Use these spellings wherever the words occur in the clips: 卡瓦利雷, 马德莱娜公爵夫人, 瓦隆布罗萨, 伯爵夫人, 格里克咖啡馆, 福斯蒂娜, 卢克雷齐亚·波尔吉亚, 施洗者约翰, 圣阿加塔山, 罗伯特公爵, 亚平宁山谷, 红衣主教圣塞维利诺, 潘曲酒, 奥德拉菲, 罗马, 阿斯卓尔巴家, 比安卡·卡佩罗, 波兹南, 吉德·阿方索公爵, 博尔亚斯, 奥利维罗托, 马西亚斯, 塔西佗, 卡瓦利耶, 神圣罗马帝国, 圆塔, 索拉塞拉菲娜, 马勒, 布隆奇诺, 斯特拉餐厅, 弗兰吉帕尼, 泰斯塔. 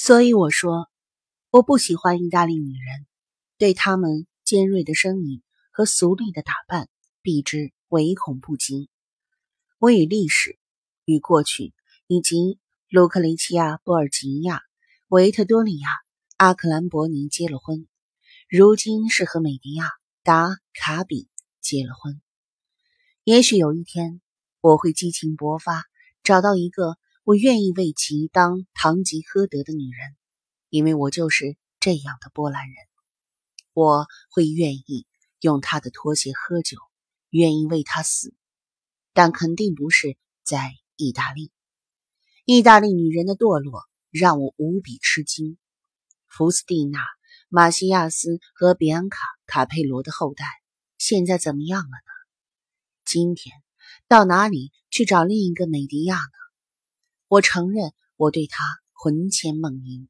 所以我说，我不喜欢意大利女人，对她们尖锐的声音和俗丽的打扮，避之唯恐不及。我与历史、与过去，以及卢克雷齐亚·波尔吉尼亚、维特多利亚·阿克兰伯尼结了婚，如今是和美迪亚·达卡比结了婚。也许有一天，我会激情勃发，找到一个我愿意为其当堂吉诃德的女人，因为我就是这样的波兰人。我会愿意用她的拖鞋喝酒，愿意为她死，但肯定不是在意大利。意大利女人的堕落让我无比吃惊。福斯蒂娜、马西亚斯和比安卡·卡佩罗的后代现在怎么样了呢？今天到哪里去找另一个美迪亚呢？我承认我对她魂牵梦萦。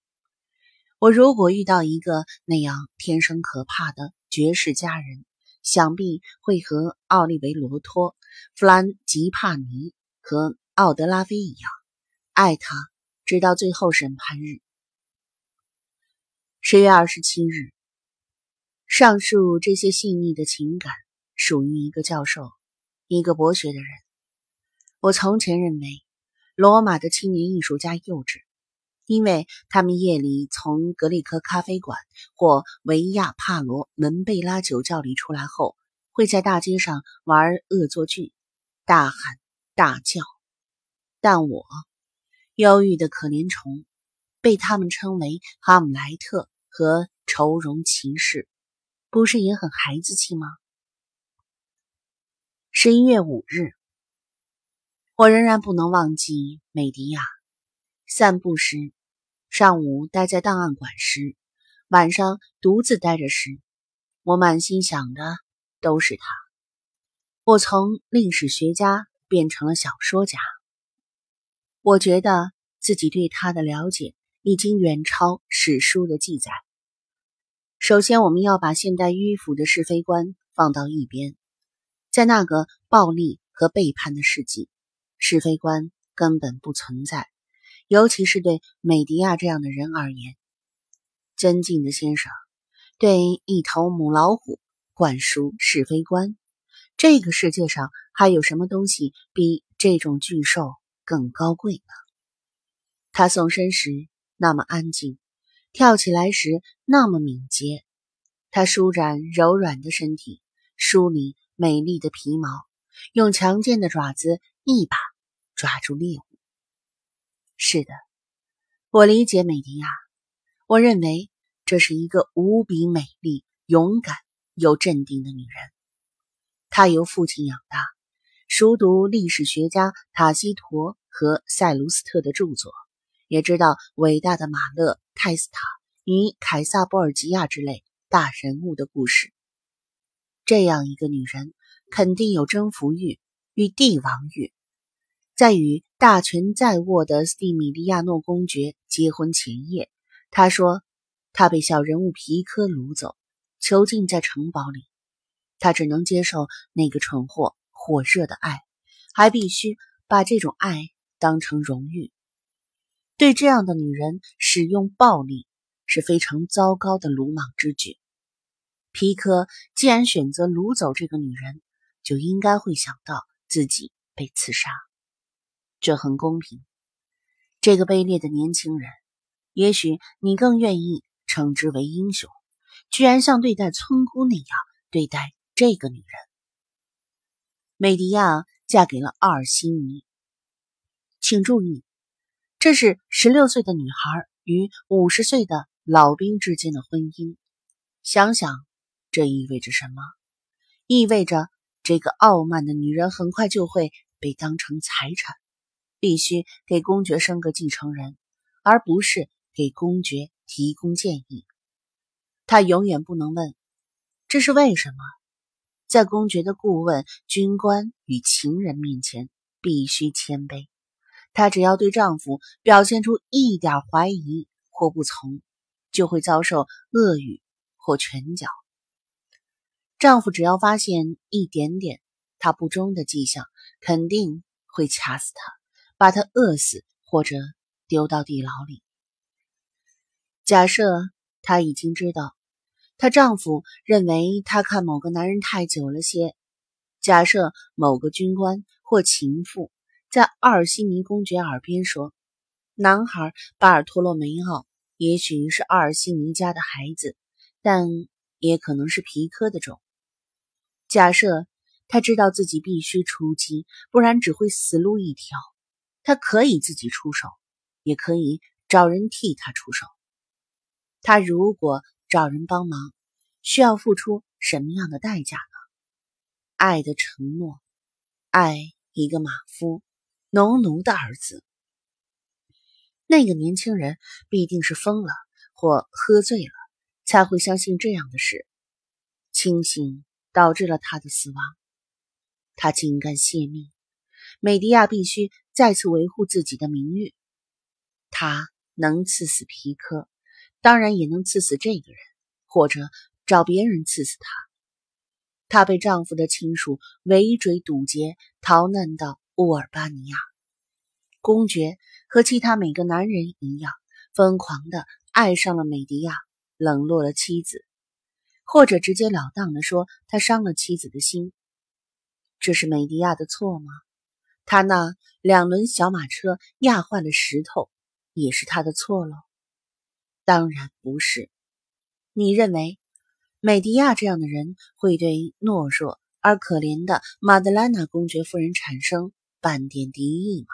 我如果遇到一个那样天生可怕的绝世佳人，想必会和奥利维罗托、弗兰吉帕尼和奥德拉菲一样，爱他直到最后审判日。10月27日，上述这些细腻的情感属于一个教授，一个博学的人。我从前认为罗马的青年艺术家幼稚，因为他们夜里从格里克咖啡馆或维亚帕罗门贝拉酒窖里出来后，会在大街上玩恶作剧，大喊大叫。但我，忧郁的可怜虫，被他们称为哈姆莱特和愁容骑士，不是也很孩子气吗？11月5日，我仍然不能忘记美迪亚。散步时，上午待在档案馆时，晚上独自待着时，我满心想的都是他。我从历史学家变成了小说家。我觉得自己对他的了解已经远超史书的记载。首先，我们要把现代迂腐的是非观放到一边，在那个暴力和背叛的世纪，是非观根本不存在，尤其是对美迪亚这样的人而言。尊敬的先生，对一头母老虎灌输是非观，这个世界上还有什么东西比这种巨兽更高贵呢？他纵身时那么安静，跳起来时那么敏捷，他舒展柔软的身体，梳理美丽的皮毛，用强健的爪子一把抓住猎物。是的，我理解美迪亚，我认为这是一个无比美丽、勇敢又镇定的女人。她由父亲养大，熟读历史学家塔西佗和塞卢斯特的著作，也知道伟大的马勒、泰斯塔与凯撒·波尔吉亚之类大人物的故事。这样一个女人肯定有征服欲与帝王欲。在与大权在握的斯蒂米利亚诺公爵结婚前夜，他说他被小人物皮科掳走，囚禁在城堡里。他只能接受那个蠢货火热的爱，还必须把这种爱当成荣誉。对这样的女人使用暴力是非常糟糕的鲁莽之举。皮科既然选择掳走这个女人，就应该会想到自己被刺杀。这很公平。这个卑劣的年轻人，也许你更愿意称之为英雄，居然像对待村姑那样对待这个女人。美迪亚嫁给了奥尔西尼。请注意，这是16岁的女孩与50岁的老兵之间的婚姻。想想这意味着什么？意味着这个傲慢的女人很快就会被当成财产，必须给公爵生个继承人，而不是给公爵提供建议。他永远不能问这是为什么，在公爵的顾问、军官与情人面前必须谦卑。他只要对丈夫表现出一点怀疑或不从，就会遭受恶语或拳脚。丈夫只要发现一点点他不忠的迹象，肯定会掐死他，把他饿死或者丢到地牢里。假设她已经知道，她丈夫认为她看某个男人太久了些。假设某个军官或情妇在阿尔西尼公爵耳边说，男孩巴尔托洛梅奥也许是阿尔西尼家的孩子，但也可能是皮科的种。假设她知道自己必须出击，不然只会死路一条。她可以自己出手，也可以找人替她出手。她如果找人帮忙，需要付出什么样的代价呢？爱的承诺，爱一个马夫，农奴的儿子。那个年轻人必定是疯了或喝醉了才会相信这样的事。清醒导致了他的死亡。他竟敢泄密，美迪亚必须再次维护自己的名誉。他能刺死皮科，当然也能刺死这个人，或者找别人刺死他。她被丈夫的亲属围追堵截，逃难到乌尔巴尼亚。公爵和其他每个男人一样，疯狂地爱上了美迪亚，冷落了妻子，或者直截了当地说他伤了妻子的心。这是美迪亚的错吗？他那两轮小马车压坏了石头，也是他的错咯？当然不是。你认为美迪亚这样的人会对懦弱而可怜的马德莱娜公爵夫人产生半点敌意吗？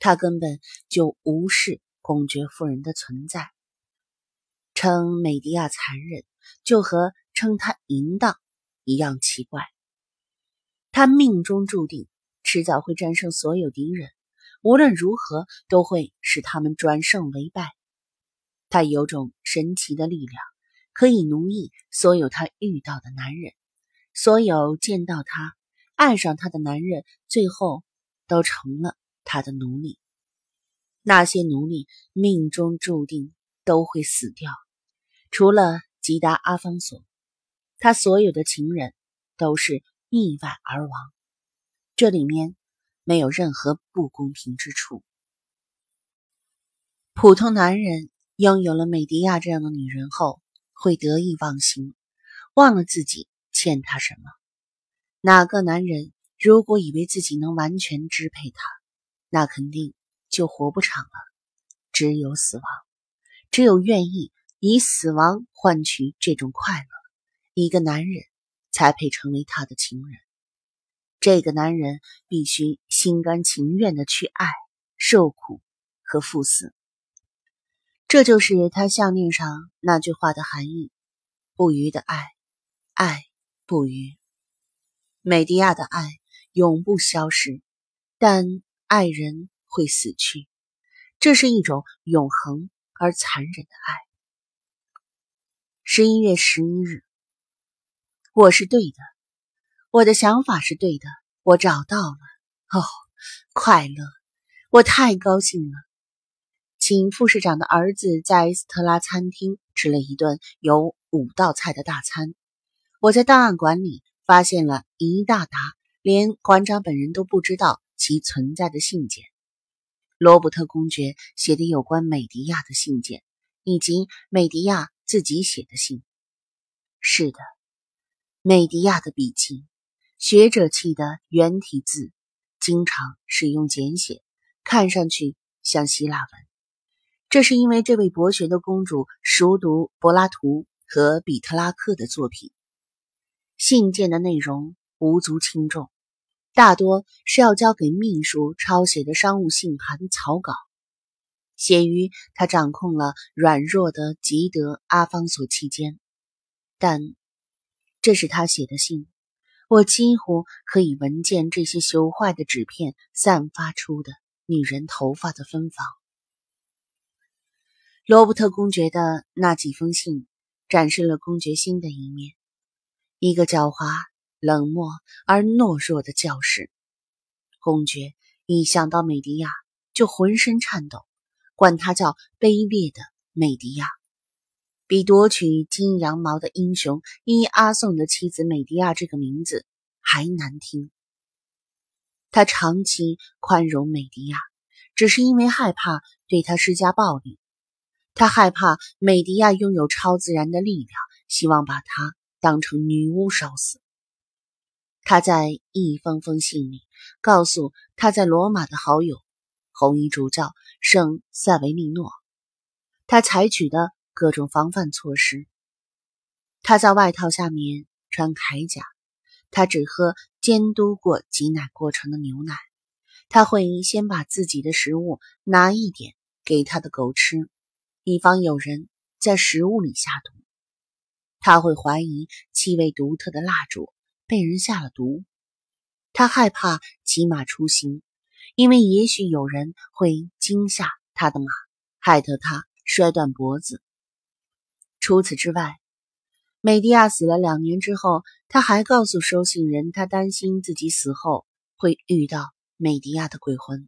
他根本就无视公爵夫人的存在。称美迪亚残忍，就和称他淫荡一样奇怪。他命中注定，迟早会战胜所有敌人，无论如何都会使他们转胜为败。他有种神奇的力量，可以奴役所有他遇到的男人，所有见到他、爱上他的男人，最后都成了他的奴隶。那些奴隶命中注定都会死掉，除了吉达阿方索，他所有的情人都是意外而亡。这里面没有任何不公平之处。普通男人拥有了美迪亚这样的女人后，会得意忘形，忘了自己欠他什么。哪个男人如果以为自己能完全支配他，那肯定就活不长了。只有死亡，只有愿意以死亡换取这种快乐，一个男人才配成为他的情人。这个男人必须心甘情愿地去爱、受苦和赴死。这就是他项链上那句话的含义，不渝的爱，爱不渝。美迪亚的爱永不消失，但爱人会死去。这是一种永恒而残忍的爱。11月11日，我是对的，我的想法是对的，我找到了，哦，快乐，我太高兴了。请副市长的儿子在斯特拉餐厅吃了一顿有5道菜的大餐。我在档案馆里发现了一大沓连馆长本人都不知道其存在的信件。罗伯特公爵写的有关美迪亚的信件，以及美迪亚自己写的信。是的，美迪亚的笔记，学者气的圆体字，经常使用简写，看上去像希腊文。这是因为这位博学的公主熟读柏拉图和比特拉克的作品。信件的内容无足轻重，大多是要交给秘书抄写的商务信函草稿，写于她掌控了软弱的吉德阿方索期间。但这是她写的信，我几乎可以闻见这些朽坏的纸片散发出的女人头发的芬芳。罗伯特公爵的那几封信展示了公爵新的一面，一个狡猾、冷漠而懦弱的教士。公爵一想到美迪亚就浑身颤抖，管他叫卑劣的美迪亚。比夺取金羊毛的英雄伊阿宋的妻子美迪亚这个名字还难听。他长期宽容美迪亚，只是因为害怕对她施加暴力。他害怕美迪亚拥有超自然的力量，希望把她当成女巫烧死。他在一封封信里告诉他在罗马的好友红衣主教圣塞维利诺，他采取的各种防范措施。他在外套下面穿铠甲，他只喝监督过挤奶过程的牛奶，他会先把自己的食物拿一点给他的狗吃，以防有人在食物里下毒。他会怀疑气味独特的蜡烛被人下了毒。他害怕骑马出行，因为也许有人会惊吓他的马，害得他摔断脖子。除此之外，美迪亚死了2年之后，他还告诉收信人，他担心自己死后会遇到美迪亚的鬼魂。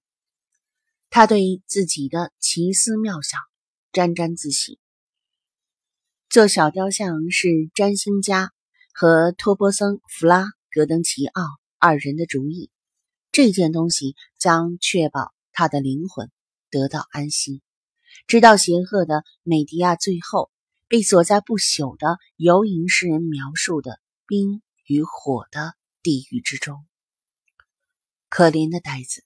他对自己的奇思妙想沾沾自喜。做小雕像是占星家和托波森·弗拉格登齐奥2人的主意，这件东西将确保他的灵魂得到安息，直到邪恶的美迪亚最后被所在不朽的游吟诗人描述的冰与火的地狱之中。可怜的呆子，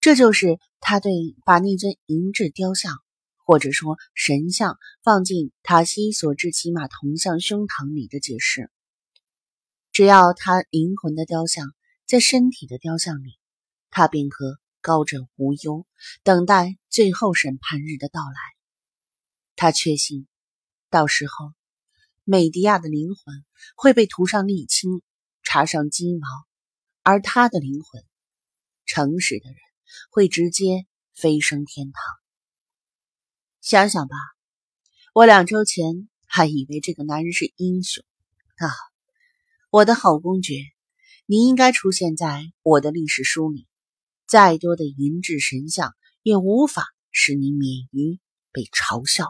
这就是他对把那尊银质雕像或者说神像放进塔西所制骑马铜像胸膛里的解释。只要他灵魂的雕像在身体的雕像里，他便可高枕无忧，等待最后审判日的到来。他确信到时候美迪亚的灵魂会被涂上沥青，插上鸡毛，而他的灵魂，诚实的人会直接飞升天堂。想想吧，我2周前还以为这个男人是英雄啊！我的好公爵，你应该出现在我的历史书里。再多的银质神像也无法使你免于被嘲笑。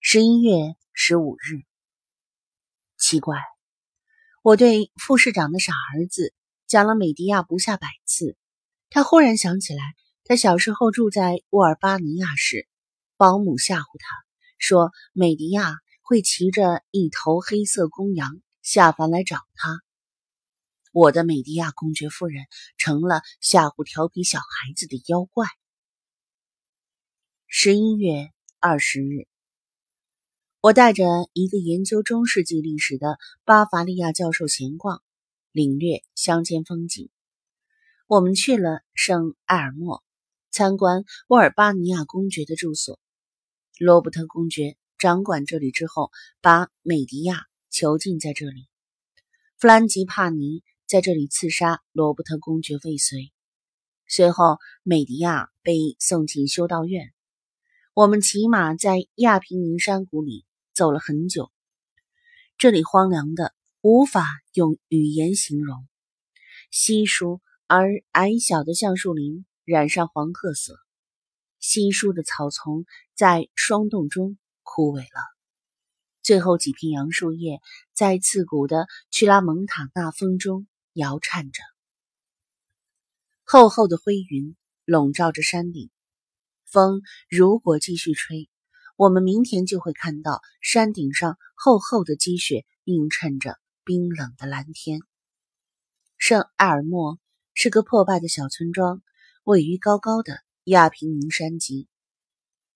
11月15日。奇怪，我对副市长的傻儿子讲了美迪亚不下100次，他忽然想起来，他小时候住在沃尔巴尼亚市，保姆吓唬他，说美迪亚会骑着一头黑色公羊下凡来找他。我的美迪亚公爵夫人成了吓唬调皮小孩子的妖怪。11月20日，我带着一个研究中世纪历史的巴伐利亚教授闲逛，领略乡间风景。我们去了圣埃尔默，参观沃尔巴尼亚公爵的住所。罗伯特公爵掌管这里之后，把美迪亚囚禁在这里。弗兰吉帕尼在这里刺杀罗伯特公爵未遂，随后美迪亚被送进修道院。我们骑马在亚平宁山谷里走了很久，这里荒凉的无法用语言形容，稀疏而矮小的橡树林染上黄褐色，稀疏的草丛在霜冻中枯萎了，最后几片杨树叶在刺骨的屈拉蒙塔纳风中摇颤着。厚厚的灰云笼罩着山顶，风如果继续吹，我们明天就会看到山顶上厚厚的积雪映衬着冰冷的蓝天。圣埃尔默是个破败的小村庄，位于高高的亚平宁山脊。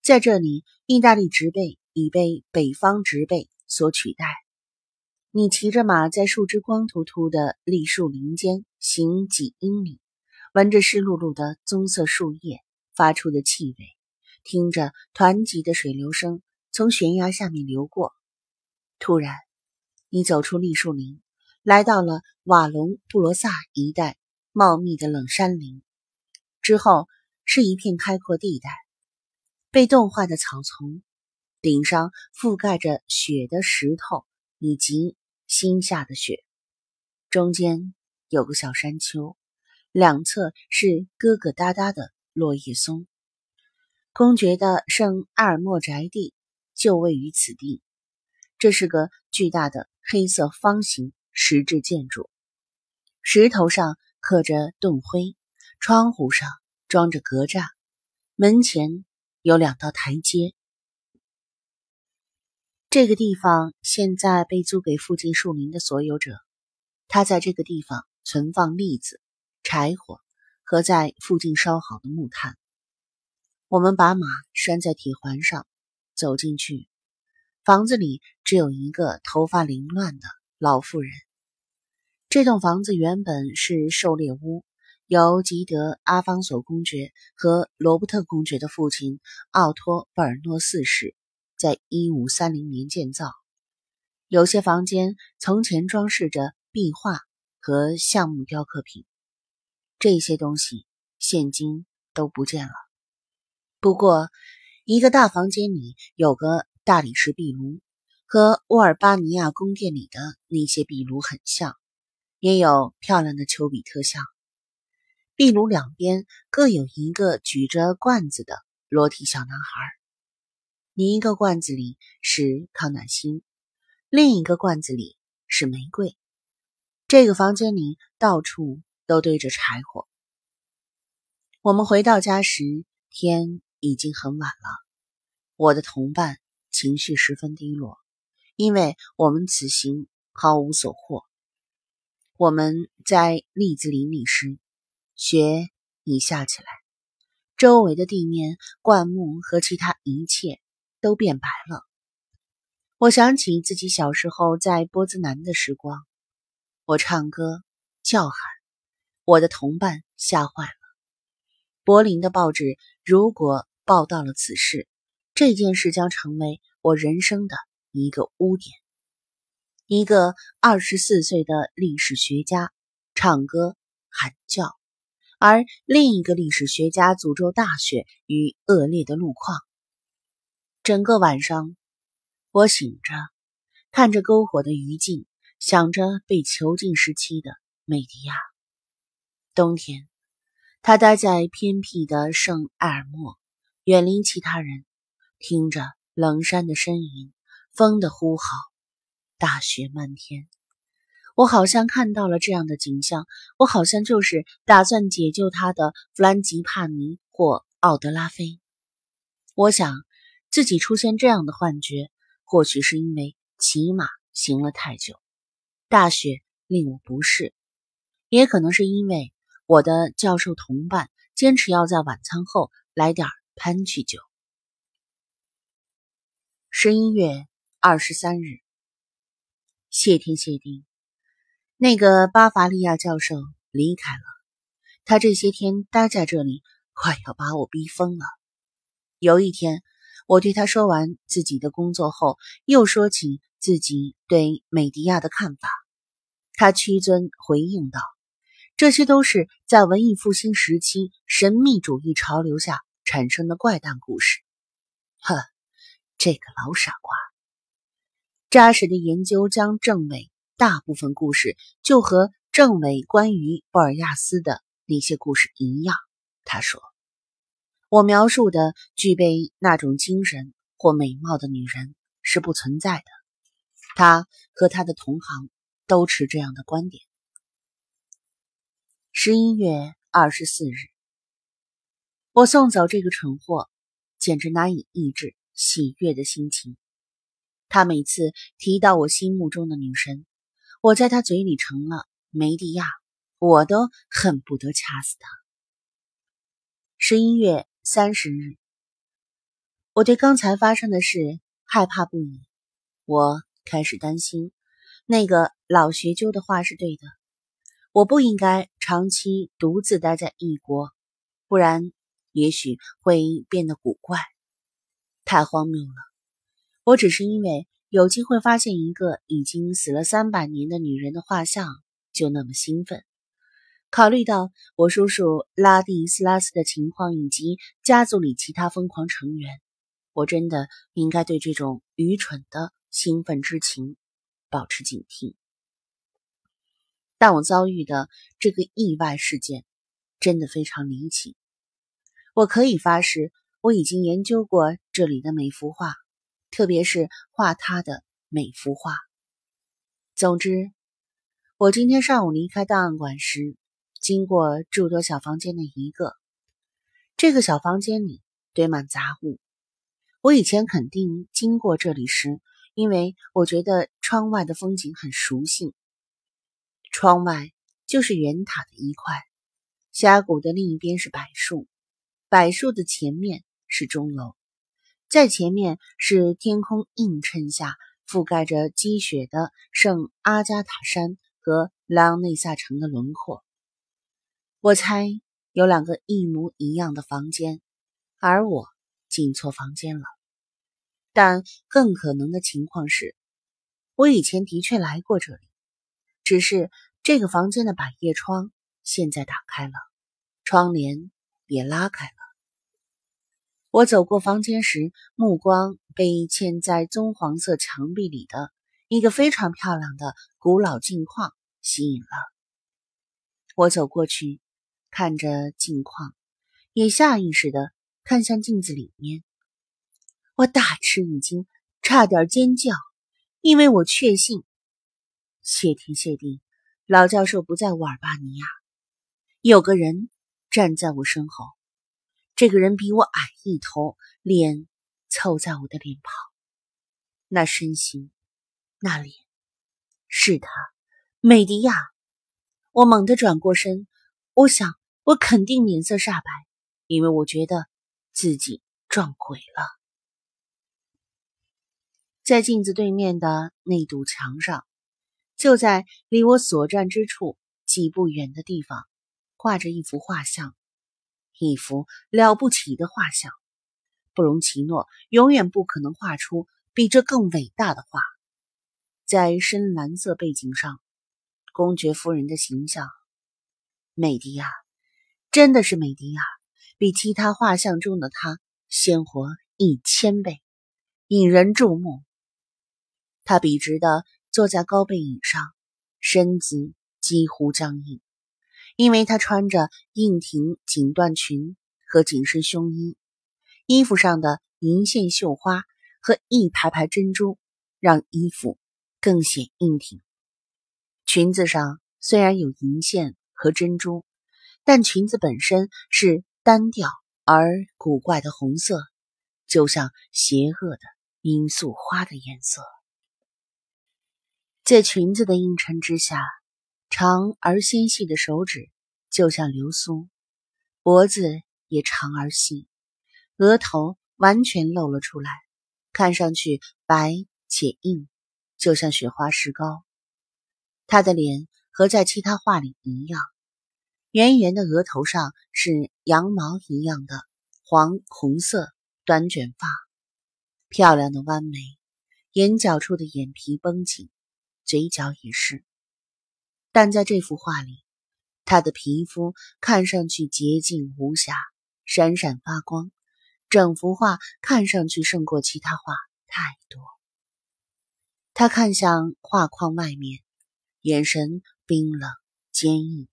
在这里，意大利植被已被北方植被所取代。你骑着马在树枝光秃秃的栗树林间行几英里，闻着湿漉漉的棕色树叶发出的气味，听着湍急的水流声从悬崖下面流过。突然，你走出栗树林，来到了瓦隆布罗萨一带茂密的冷山林，之后是一片开阔地带，被冻化的草丛，顶上覆盖着雪的石头以及新下的雪，中间有个小山丘，两侧是疙疙瘩瘩的落叶松。公爵的圣埃尔默宅地就位于此地，这是个巨大的黑色方形石质建筑，石头上刻着洞徽，窗户上装着格栅，门前有2道台阶。这个地方现在被租给附近树林的所有者，他在这个地方存放栗子、柴火和在附近烧好的木炭。我们把马拴在铁环上，走进去。房子里只有一个头发凌乱的老妇人。这栋房子原本是狩猎屋，由吉德·阿方索公爵和罗伯特公爵的父亲奥托·贝尔诺四世在1530年建造。有些房间从前装饰着壁画和橡木雕刻品，这些东西现今都不见了。不过一个大房间里有个大理石壁炉，和沃尔巴尼亚宫殿里的那些壁炉很像，也有漂亮的丘比特像。壁炉两边各有一个举着罐子的裸体小男孩，另一个罐子里是康乃馨，另一个罐子里是玫瑰。这个房间里到处都堆着柴火。我们回到家时，天已经很晚了。我的同伴情绪十分低落，因为我们此行毫无所获。我们在栗子林里时，雪已下起来，周围的地面、灌木和其他一切都变白了。我想起自己小时候在波兹南的时光，我唱歌、叫喊，我的同伴吓坏了。柏林的报纸如果报道了此事，这件事将成为我人生的一个污点。一个24岁的历史学家唱歌喊叫，而另一个历史学家诅咒大雪与恶劣的路况。整个晚上，我醒着，看着篝火的余烬，想着被囚禁时期的美迪亚。冬天，他待在偏僻的圣埃尔莫，远离其他人，听着冷山的呻吟，风的呼号，大雪漫天。我好像看到了这样的景象，我好像就是打算解救他的弗兰吉帕尼或奥德拉菲。我想自己出现这样的幻觉，或许是因为骑马行了太久，大雪令我不适，也可能是因为我的教授同伴坚持要在晚餐后来点潘曲酒。11月23日，谢天谢地，那个巴伐利亚教授离开了。他这些天待在这里，快要把我逼疯了。有一天，我对他说完自己的工作后，又说起自己对美迪亚的看法。他屈尊回应道，这些都是在文艺复兴时期神秘主义潮流下产生的怪诞故事。呵，这个老傻瓜。扎实的研究将证伪大部分故事就和证伪关于博尔亚斯的那些故事一样，他说。我描述的具备那种精神或美貌的女人是不存在的。他和他的同行都持这样的观点。11月24日，我送走这个蠢货，简直难以抑制喜悦的心情。他每次提到我心目中的女神，我在他嘴里成了梅迪亚，我都恨不得掐死他。11月30日，我对刚才发生的事害怕不已，我开始担心，那个老学究的话是对的。我不应该长期独自待在异国，不然也许会变得古怪。太荒谬了，我只是因为有机会发现一个已经死了300年的女人的画像就那么兴奋。考虑到我叔叔拉蒂斯拉斯的情况以及家族里其他疯狂成员，我真的应该对这种愚蠢的兴奋之情保持警惕。但我遭遇的这个意外事件真的非常离奇。我可以发誓，我已经研究过这里的每幅画，特别是画他的每幅画。总之，我今天上午离开档案馆时，经过诸多小房间的一个。这个小房间里堆满杂物。我以前肯定经过这里时，因为我觉得窗外的风景很熟悉。窗外就是圆塔的一块，峡谷的另一边是柏树，柏树的前面是钟楼，在前面是天空映衬下覆盖着积雪的圣阿加塔山和莱昂内萨城的轮廓。我猜有两个一模一样的房间，而我进错房间了。但更可能的情况是，我以前的确来过这里，只是这个房间的百叶窗现在打开了，窗帘也拉开了。我走过房间时，目光被嵌在棕黄色墙壁里的一个非常漂亮的古老镜框吸引了。我走过去，看着镜框，也下意识地看向镜子里面。我大吃一惊，差点尖叫，因为我确信，谢天谢地，老教授不在乌尔巴尼亚。有个人站在我身后，这个人比我矮一头，脸凑在我的脸庞，那身形，那脸，是他，美迪亚。我猛地转过身，我想我肯定脸色煞白，因为我觉得自己撞鬼了。在镜子对面的那堵墙上，就在离我所站之处几步远的地方，挂着一幅画像，一幅了不起的画像。布隆奇诺永远不可能画出比这更伟大的画。在深蓝色背景上，公爵夫人的形象，美迪亚，真的是美迪亚，比其他画像中的她鲜活1000倍，引人注目。她笔直地坐在高背椅上，身子几乎僵硬，因为她穿着硬挺锦缎裙和紧身胸衣，衣服上的银线绣花和一排排珍珠让衣服更显硬挺。裙子上虽然有银线和珍珠，但裙子本身是单调而古怪的红色，就像邪恶的罂粟花的颜色。在裙子的映衬之下，长而纤细的手指就像流苏，脖子也长而细，额头完全露了出来，看上去白且硬，就像雪花石膏。她的脸和在其他画里一样，圆圆的额头上是羊毛一样的黄红色短卷发，漂亮的弯眉，眼角处的眼皮绷紧，嘴角也是。但在这幅画里，她的皮肤看上去洁净无瑕，闪闪发光，整幅画看上去胜过其他画太多。他看向画框外面，眼神冰冷坚毅，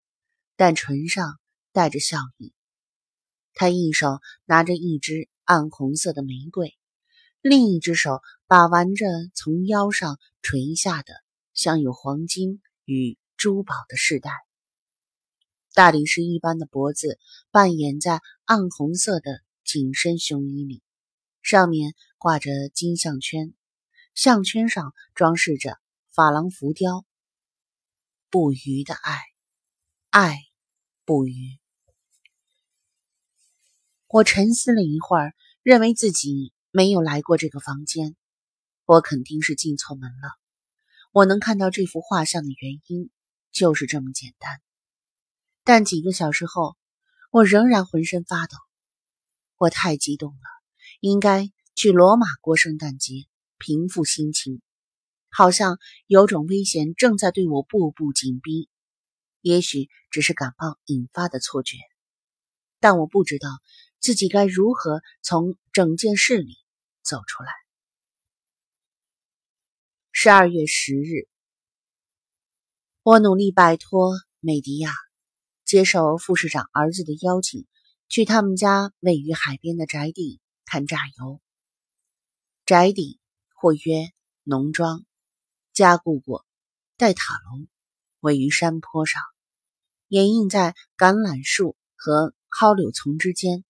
但唇上带着笑意。他一手拿着一只暗红色的玫瑰，另一只手把玩着从腰上垂下的像有黄金与珠宝的饰带，大理石一般的脖子扮演在暗红色的紧身胸衣里，上面挂着金项圈，项圈上装饰着珐琅浮雕。不渝的爱，爱不渝。我沉思了一会儿，认为自己没有来过这个房间，我肯定是进错门了。我能看到这幅画像的原因就是这么简单。但几个小时后，我仍然浑身发抖。我太激动了，应该去罗马过圣诞节，平复心情。好像有种危险正在对我步步紧逼，也许只是感冒引发的错觉，但我不知道自己该如何从整件事里走出来。12月10日，我努力摆脱美迪亚，接受副市长儿子的邀请，去他们家位于海边的宅地看榨油。宅地或曰农庄，加固过，带塔楼，位于山坡上，掩映在橄榄树和蒿柳丛之间，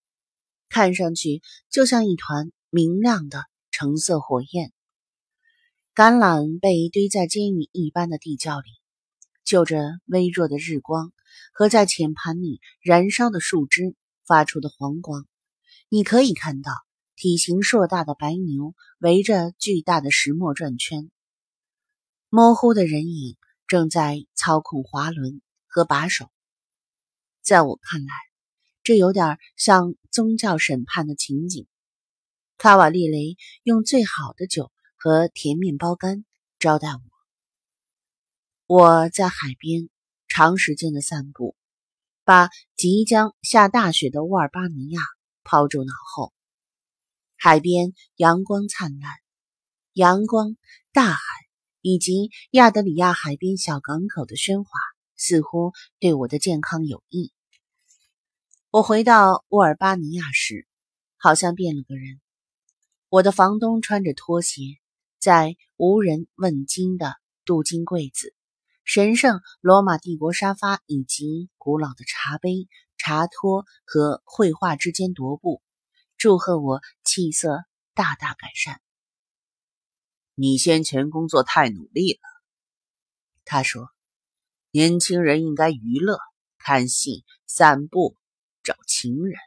看上去就像一团明亮的橙色火焰。橄榄被堆在监狱一般的地窖里，就着微弱的日光和在浅盘里燃烧的树枝发出的黄光，你可以看到体型硕大的白牛围着巨大的石磨转圈。模糊的人影正在操控滑轮和把手。在我看来，这有点像宗教审判的情景。卡瓦利雷用最好的酒和甜面包干招待我。我在海边长时间的散步，把即将下大雪的沃尔巴尼亚抛诸脑后。海边阳光灿烂，阳光、大海以及亚得里亚海边小港口的喧哗似乎对我的健康有益。我回到沃尔巴尼亚时，好像变了个人。我的房东穿着拖鞋，在无人问津的镀金柜子、神圣罗马帝国沙发以及古老的茶杯、茶托和绘画之间踱步，祝贺我气色大大改善。你先前工作太努力了，他说。年轻人应该娱乐、看戏、散步、找情人。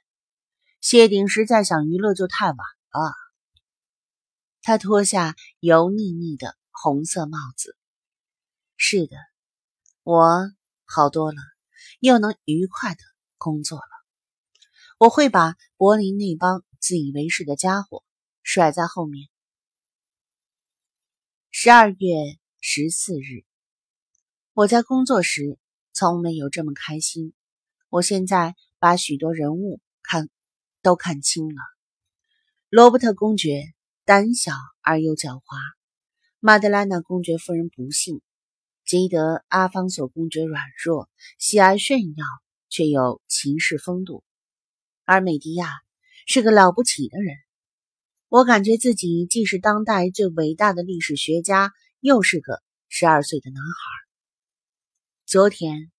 谢顶时再想娱乐就太晚了。他脱下油腻腻的红色帽子。是的，我好多了，又能愉快的工作了。我会把柏林那帮自以为是的家伙甩在后面。12月14日，我在工作时从没有这么开心。我现在把许多人物都看清了。罗伯特公爵胆小而又狡猾，玛德莱娜公爵夫人不幸，吉德阿方索公爵软弱，喜爱炫耀却有骑士风度。而美迪亚是个了不起的人，我感觉自己既是当代最伟大的历史学家，又是个12岁的男孩。昨天，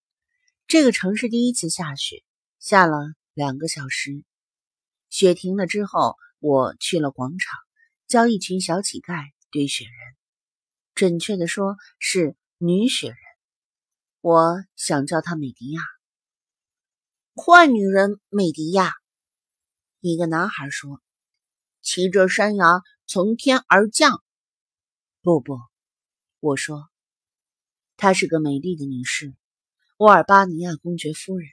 这个城市第一次下雪，下了2个小时。雪停了之后，我去了广场，教一群小乞丐堆雪人，准确的说是女雪人，我想叫她美迪亚。坏女人美迪亚，一个男孩说，骑着山羊从天而降。不，我说，她是个美丽的女士，沃尔巴尼亚公爵夫人，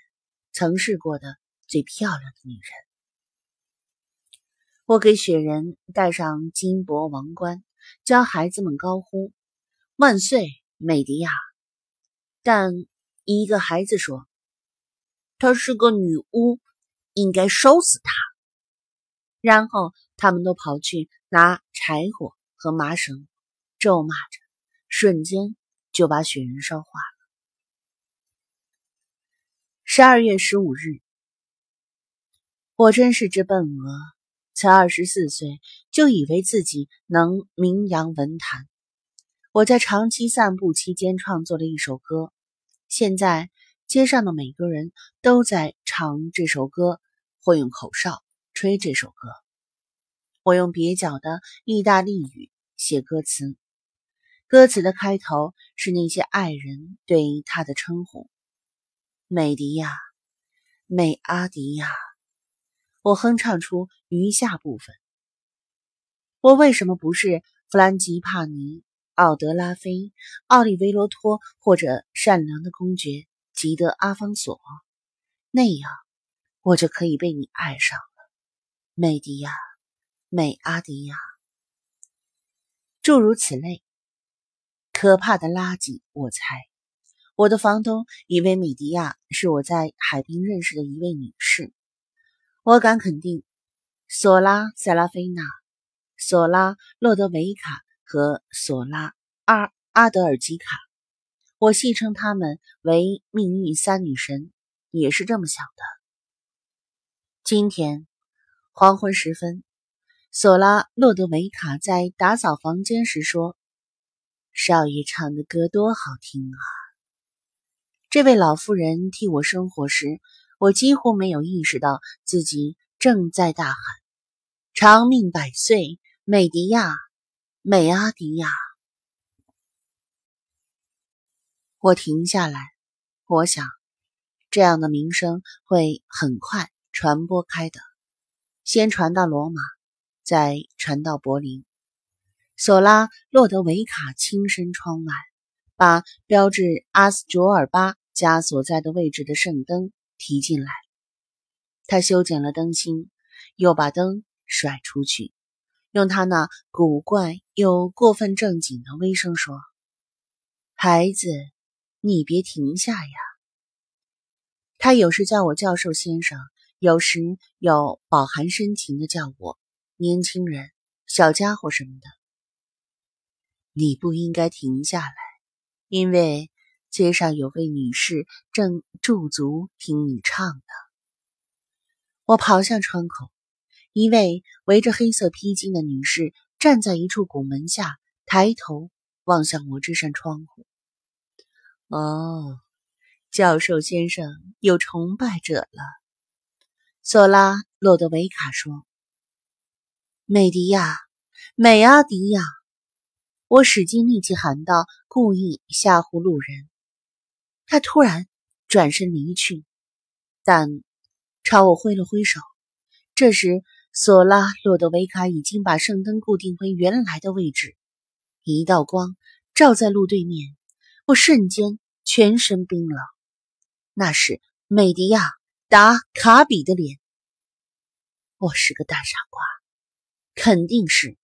曾是过的最漂亮的女人。我给雪人戴上金箔王冠，教孩子们高呼万岁美迪亚。但一个孩子说，她是个女巫，应该收死她。然后他们都跑去拿柴火和麻绳，咒骂着，瞬间就把雪人烧化了。12月15日，我真是只笨鹅，才24岁就以为自己能名扬文坛。我在长期散步期间创作了一首歌，现在街上的每个人都在唱这首歌，或用口哨吹这首歌。我用蹩脚的意大利语写歌词，歌词的开头是那些爱人对他的称呼，美迪亚、美阿迪亚。我哼唱出余下部分。我为什么不是弗兰吉帕尼、奥德拉菲、奥利维罗托或者善良的公爵吉德阿方索？那样我就可以被你爱上了，美迪亚、美阿迪亚，诸如此类。可怕的垃圾，我猜。我的房东以为美迪亚是我在海滨认识的一位女士。我敢肯定，索拉塞拉菲娜、索拉洛德维卡和索拉阿德尔吉卡，我戏称她们为命运三女神，也是这么想的。今天黄昏时分，索拉洛德维卡在打扫房间时说，少爷唱的歌多好听啊。这位老妇人替我生活时，我几乎没有意识到自己正在大喊：“长命百岁，美迪亚，美阿迪亚！”我停下来，我想，这样的名声会很快传播开的，先传到罗马，再传到柏林。索拉·洛德维卡轻身窗外，把标志阿斯卓尔巴家所在的位置的圣灯提进来。他修剪了灯芯，又把灯甩出去，用他那古怪又过分正经的微声说：“孩子，你别停下呀。”他有时叫我教授先生，有时有饱含深情的叫我年轻人、小家伙什么的。你不应该停下来，因为街上有位女士正驻足听你唱呢。我跑向窗口，一位围着黑色披巾的女士站在一处拱门下，抬头望向我这扇窗户。哦，教授先生有崇拜者了，索拉·洛德维卡说。美迪亚，美阿迪亚！我使尽力气喊道，故意吓唬路人。他突然转身离去，但朝我挥了挥手。这时，索拉·洛德维卡已经把圣灯固定回原来的位置。一道光照在路对面，我瞬间全身冰冷。那是美迪亚·达卡比的脸。我是个大傻瓜，肯定是。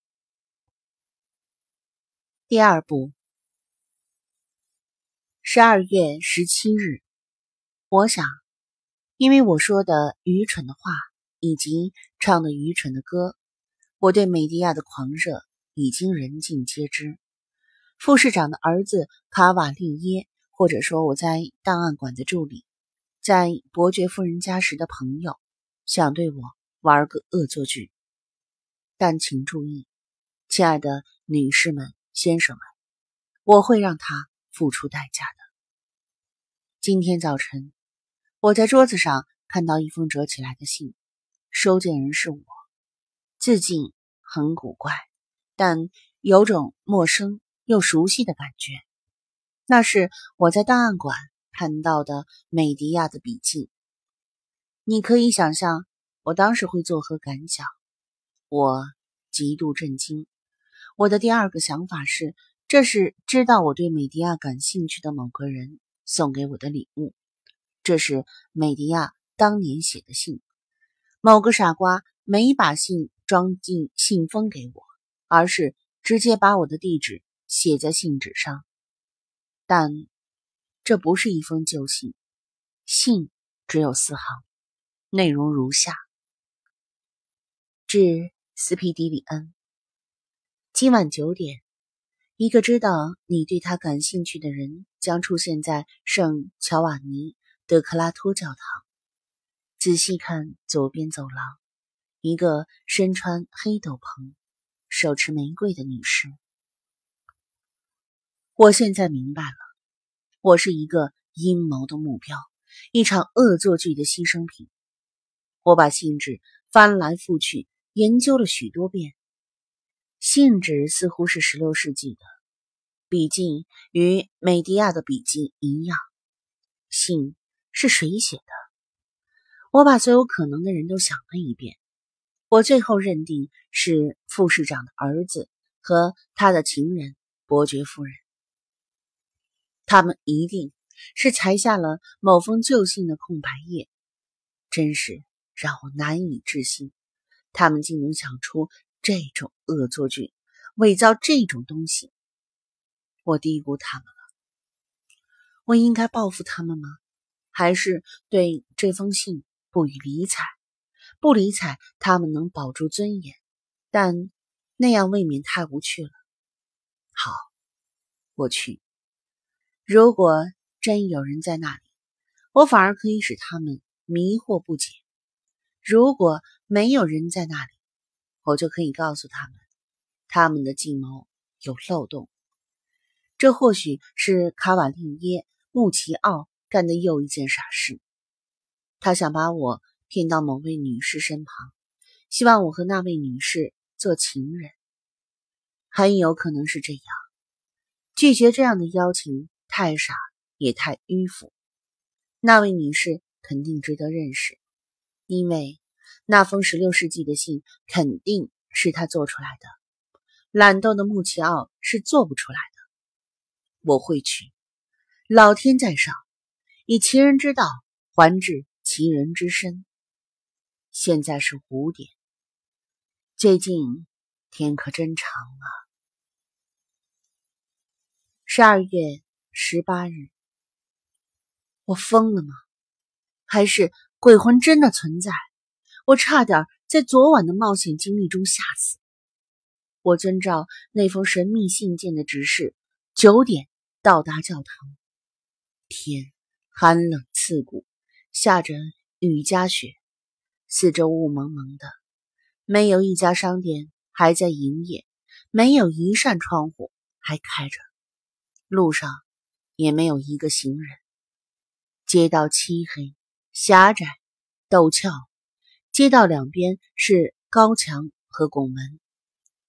第二部，12月17日，我想，因为我说的愚蠢的话以及唱的愚蠢的歌，我对美迪亚的狂热已经人尽皆知。副市长的儿子卡瓦利耶，或者说我在档案馆的助理，在伯爵夫人家时的朋友，想对我玩个恶作剧。但请注意，亲爱的女士们、先生们，我会让他付出代价的。今天早晨，我在桌子上看到一封折起来的信，收件人是我，字迹很古怪，但有种陌生又熟悉的感觉。那是我在档案馆看到的美迪亚的笔记。你可以想象我当时会作何感想。我极度震惊。我的第二个想法是，这是知道我对美迪亚感兴趣的某个人送给我的礼物。这是美迪亚当年写的信。某个傻瓜没把信装进信封给我，而是直接把我的地址写在信纸上。但这不是一封旧信，信只有4行，内容如下：致斯皮迪里恩。今晚9点，一个知道你对他感兴趣的人将出现在圣乔瓦尼德克拉托教堂。仔细看左边走廊，一个身穿黑斗篷、手持玫瑰的女士。我现在明白了，我是一个阴谋的目标，一场恶作剧的牺牲品。我把信纸翻来覆去研究了许多遍。信纸似乎是16世纪的，笔记与美迪亚的笔记一样。信是谁写的？我把所有可能的人都想了一遍，我最后认定是副市长的儿子和他的情人伯爵夫人。他们一定是裁下了某封旧信的空白页，真是让我难以置信，他们竟能想出这种恶作剧，伪造这种东西。我低估他们了。我应该报复他们吗？还是对这封信不予理睬？不理睬他们能保住尊严，但那样未免太无趣了。好，我去。如果真有人在那里，我反而可以使他们迷惑不解。如果没有人在那里，我就可以告诉他们，他们的计谋有漏洞。这或许是卡瓦利耶穆奇奥干的又一件傻事。他想把我骗到某位女士身旁，希望我和那位女士做情人。很有可能是这样，拒绝这样的邀请太傻也太迂腐。那位女士肯定值得认识，因为那封16世纪的信肯定是她做出来的，懒惰的穆奇奥是做不出来的。我会去，老天在上，以其人之道还治其人之身。现在是5点，最近天可真长啊。12月18日，我疯了吗？还是鬼魂真的存在？我差点在昨晚的冒险经历中吓死。我遵照那封神秘信件的指示，9点到达教堂。天寒冷刺骨，下着雨夹雪，四周雾蒙蒙的，没有一家商店还在营业，没有一扇窗户还开着，路上也没有一个行人。街道漆黑狭窄陡峭，街道两边是高墙和拱门，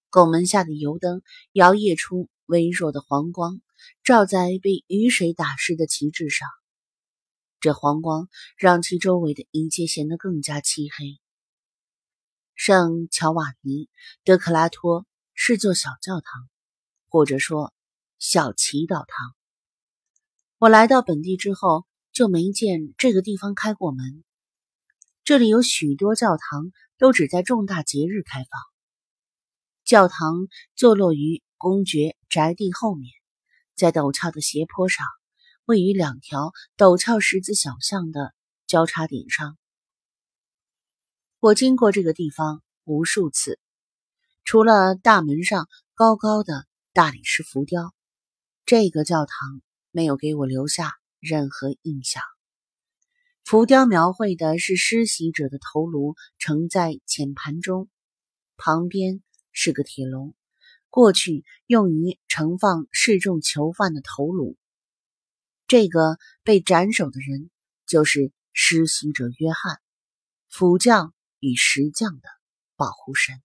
拱门下的油灯摇曳出微弱的黄光，照在被雨水打湿的旗帜上。这黄光让其周围的一切显得更加漆黑。圣乔瓦尼德克拉托是座小教堂，或者说小祈祷堂。我来到本地之后就没见这个地方开过门。这里有许多教堂都只在重大节日开放。教堂坐落于公爵宅地后面，在陡峭的斜坡上，位于两条陡峭十字小巷的交叉点上。我经过这个地方无数次，除了大门上高高的大理石浮雕，这个教堂没有给我留下任何印象。浮雕描绘的是施洗者的头颅盛在浅盘中，旁边是个铁笼，过去用于盛放示众囚犯的头颅。这个被斩首的人就是施洗者约翰，辅教与石匠的保护神。